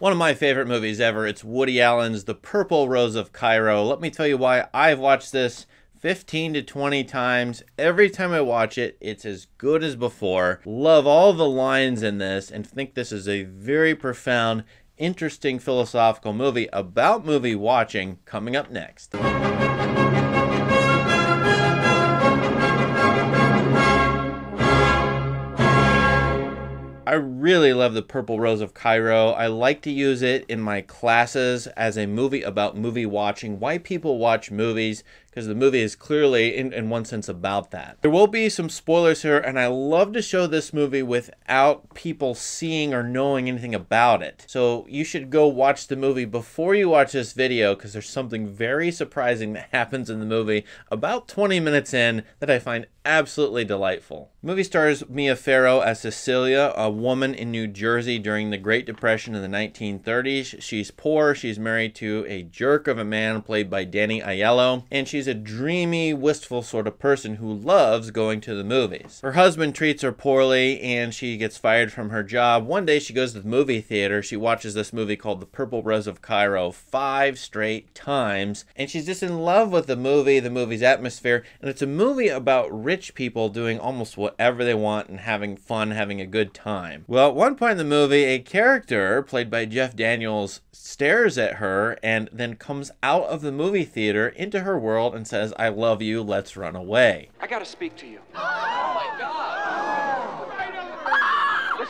One of my favorite movies ever. It's Woody Allen's The Purple Rose of Cairo. Let me tell you why I've watched this 15 to 20 times. Every time I watch it, it's as good as before. Love all the lines in this and think this is a very profound, interesting philosophical movie about movie watching coming up next. I really love The Purple Rose of Cairo. I like to use it in my classes as a movie about movie watching, why people watch movies, because the movie is clearly, in one sense, about that. There will be some spoilers here, and I love to show this movie without people seeing or knowing anything about it. So you should go watch the movie before you watch this video, because there's something very surprising that happens in the movie about 20 minutes in that I find absolutely delightful. The movie stars Mia Farrow as Cecilia, a woman in New Jersey during the Great Depression in the 1930s. She's poor, she's married to a jerk of a man played by Danny Aiello, and she's a dreamy, wistful sort of person who loves going to the movies. Her husband treats her poorly and she gets fired from her job. One day she goes to the movie theater, she watches this movie called The Purple Rose of Cairo 5 straight times, and she's just in love with the movie, the movie's atmosphere, and it's a movie about rich people doing almost whatever they want and having fun, having a good time. Well, at one point in the movie, a character played by Jeff Daniels stares at her and then comes out of the movie theater into her world and says, "I love you, let's run away. I gotta speak to you." Oh my God!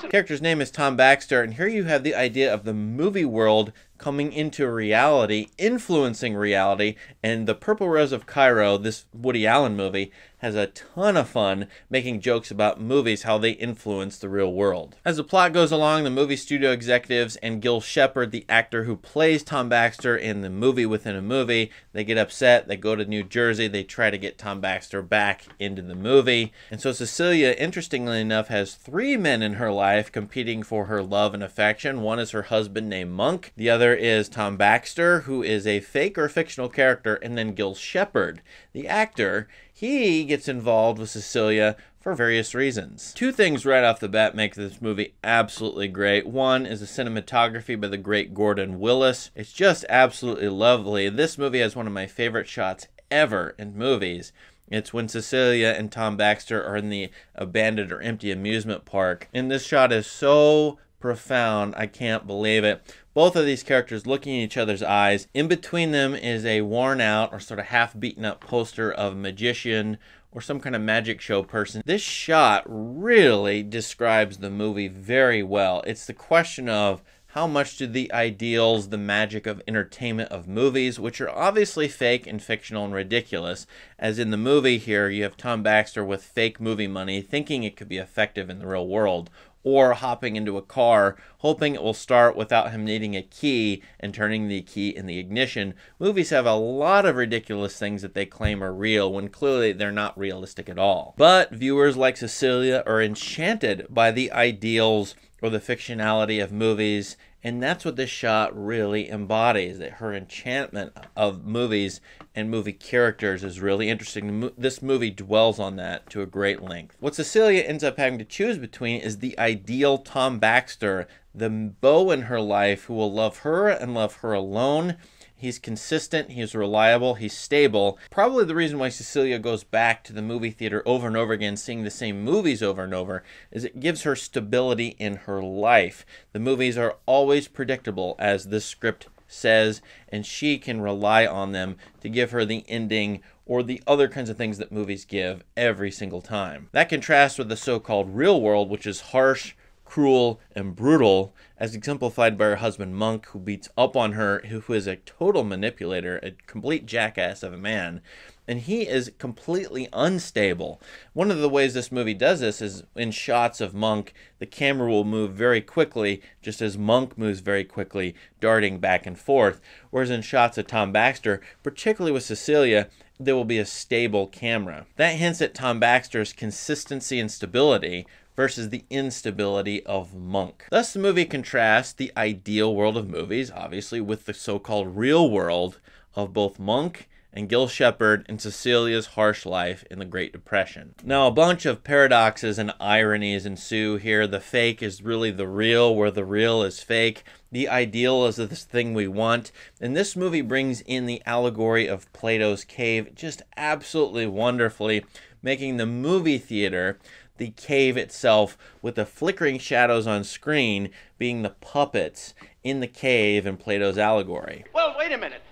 The character's name is Tom Baxter, and here you have the idea of the movie world coming into reality, influencing reality, and The Purple Rose of Cairo, this Woody Allen movie, has a ton of fun making jokes about movies, how they influence the real world. As the plot goes along, the movie studio executives and Gil Shepherd, the actor who plays Tom Baxter in The Movie Within a Movie, they get upset, they go to New Jersey, they try to get Tom Baxter back into the movie. And so Cecilia, interestingly enough, has 3 men in her life competing for her love and affection. One is her husband named Monk, the other is Tom Baxter, who is a fake or fictional character, and then Gil Shepherd, the actor. He gets involved with Cecilia for various reasons. 2 things right off the bat make this movie absolutely great. One is the cinematography by the great Gordon Willis. It's just absolutely lovely. This movie has one of my favorite shots ever in movies. It's when Cecilia and Tom Baxter are in the abandoned or empty amusement park, and this shot is so profound, I can't believe it. Both of these characters looking in each other's eyes. In between them is a worn out or sort of half beaten up poster of a magician or some kind of magic show person. This shot really describes the movie very well. It's the question of how much do the ideals, the magic of entertainment of movies, which are obviously fake and fictional and ridiculous, as in the movie here, you have Tom Baxter with fake movie money thinking it could be effective in the real world, or hopping into a car, hoping it will start without him needing a key and turning the key in the ignition. Movies have a lot of ridiculous things that they claim are real when clearly they're not realistic at all. But viewers like Cecilia are enchanted by the ideals or the fictionality of movies, and that's what this shot really embodies, that her enchantment of movies and movie characters is really interesting. This movie dwells on that to a great length. What Cecilia ends up having to choose between is the ideal Tom Baxter, the beau in her life who will love her and love her alone. He's consistent, he's reliable, he's stable. Probably the reason why Cecilia goes back to the movie theater over and over again, seeing the same movies over and over, is it gives her stability in her life. The movies are always predictable, as this script says, and she can rely on them to give her the ending or the other kinds of things that movies give every single time. That contrasts with the so-called real world, which is harsh, cruel, and brutal, as exemplified by her husband Monk, who beats up on her, who is a total manipulator, a complete jackass of a man, and he is completely unstable. One of the ways this movie does this is in shots of Monk, the camera will move very quickly, just as Monk moves very quickly, darting back and forth, whereas in shots of Tom Baxter, particularly with Cecilia, there will be a stable camera. That hints at Tom Baxter's consistency and stability, versus the instability of Monk. Thus, the movie contrasts the ideal world of movies, obviously, with the so-called real world of both Monk and Gil Shepherd and Cecilia's harsh life in the Great Depression. Now, a bunch of paradoxes and ironies ensue here. The fake is really the real, where the real is fake. The ideal is this thing we want. And this movie brings in the allegory of Plato's cave just absolutely wonderfully, making the movie theater, the cave itself, with the flickering shadows on screen being the puppets in the cave in Plato's allegory. Well, wait a minute.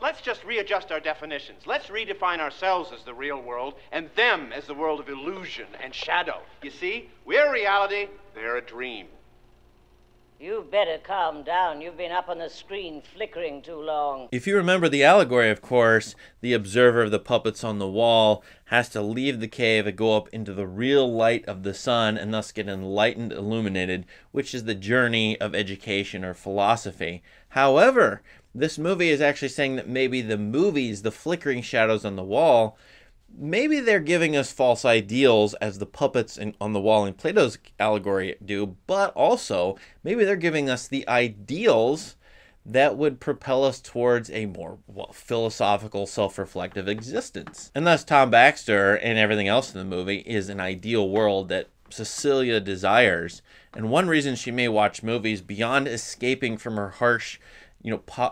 Let's just readjust our definitions. Let's redefine ourselves as the real world and them as the world of illusion and shadow. You see, we're reality, they're a dream. You better calm down. You've been up on the screen flickering too long. If you remember the allegory, of course, the observer of the puppets on the wall has to leave the cave and go up into the real light of the sun and thus get enlightened, illuminated, which is the journey of education or philosophy. However, this movie is actually saying that maybe the movies, the flickering shadows on the wall, maybe they're giving us false ideals as the puppets on the wall in Plato's allegory do, but also maybe they're giving us the ideals that would propel us towards a more philosophical, self-reflective existence. And thus Tom Baxter and everything else in the movie is an ideal world that Cecilia desires. And one reason she may watch movies beyond escaping from her harsh,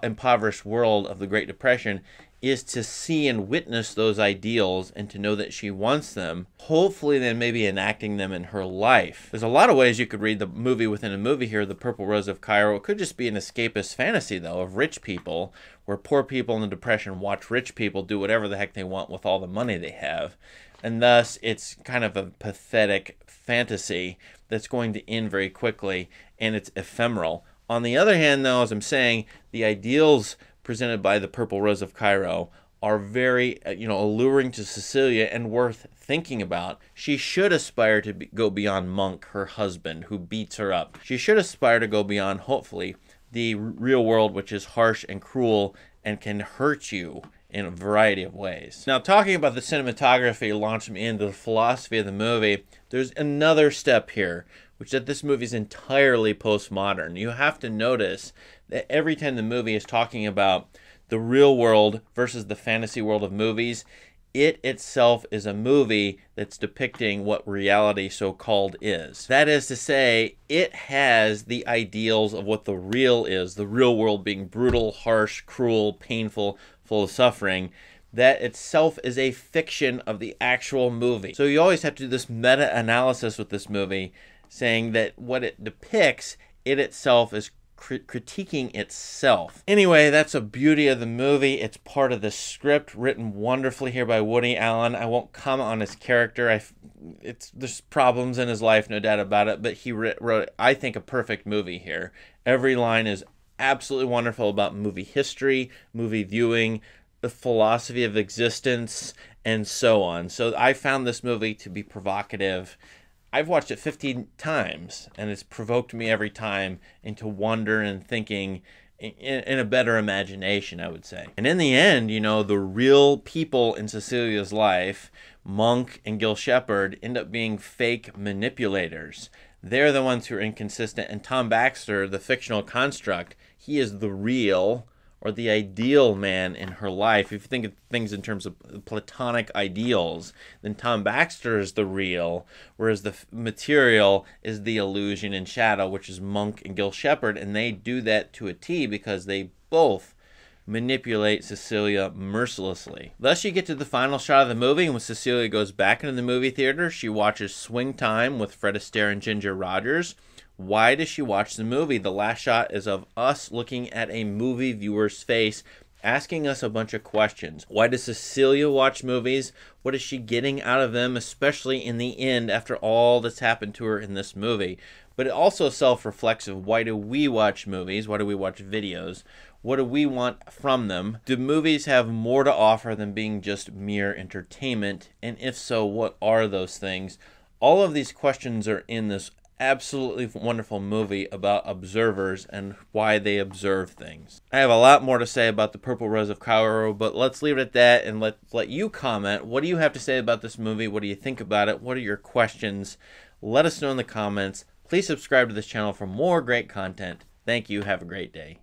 impoverished world of the Great Depression is to see and witness those ideals and to know that she wants them, hopefully then maybe enacting them in her life. There's a lot of ways you could read the movie within a movie here, The Purple Rose of Cairo. It could just be an escapist fantasy, though, of rich people, where poor people in the Depression watch rich people do whatever the heck they want with all the money they have. And thus, it's kind of a pathetic fantasy that's going to end very quickly, and it's ephemeral. On the other hand, though, as I'm saying, the ideals presented by The Purple Rose of Cairo are very, alluring to Cecilia and worth thinking about. She should aspire to go beyond Monk, her husband, who beats her up. She should aspire to go beyond, hopefully, the real world, which is harsh and cruel and can hurt you in a variety of ways. Now, talking about the cinematography launched me into the philosophy of the movie, there's another step here, which that this movie is entirely postmodern. You have to notice that every time the movie is talking about the real world versus the fantasy world of movies, it itself is a movie that's depicting what reality so-called is. That is to say, it has the ideals of what the real is, the real world being brutal, harsh, cruel, painful, full of suffering. That itself is a fiction of the actual movie. So you always have to do this meta-analysis with this movie, saying that what it depicts, it itself is critiquing itself. Anyway, that's a beauty of the movie. It's part of the script, written wonderfully here by Woody Allen. I won't comment on his character. There's problems in his life, no doubt about it, but he wrote, I think, a perfect movie here. Every line is absolutely wonderful about movie history, movie viewing, the philosophy of existence, and so on. So I found this movie to be provocative. I've watched it 15 times, and it's provoked me every time into wonder and thinking in a better imagination, I would say. And in the end, the real people in Cecilia's life, Monk and Gil Shepherd, end up being fake manipulators. They're the ones who are inconsistent, and Tom Baxter, the fictional construct, he is the real or the ideal man in her life. If you think of things in terms of platonic ideals, then Tom Baxter is the real, whereas the material is the illusion and shadow, which is Monk and Gil Shepherd, and they do that to a T because they both manipulate Cecilia mercilessly. Thus, you get to the final shot of the movie, and when Cecilia goes back into the movie theater, she watches Swing Time with Fred Astaire and Ginger Rogers. Why does she watch the movie? The last shot is of us looking at a movie viewer's face, asking us a bunch of questions. Why does Cecilia watch movies? What is she getting out of them, especially in the end, after all that's happened to her in this movie? But it also self-reflexive. Why do we watch movies? Why do we watch videos? What do we want from them? Do movies have more to offer than being just mere entertainment? And if so, what are those things? All of these questions are in this absolutely wonderful movie about observers and why they observe things. I have a lot more to say about The Purple Rose of Cairo, but let's leave it at that and let you comment. What do you have to say about this movie? What do you think about it? What are your questions? Let us know in the comments. Please subscribe to this channel for more great content. Thank you. Have a great day.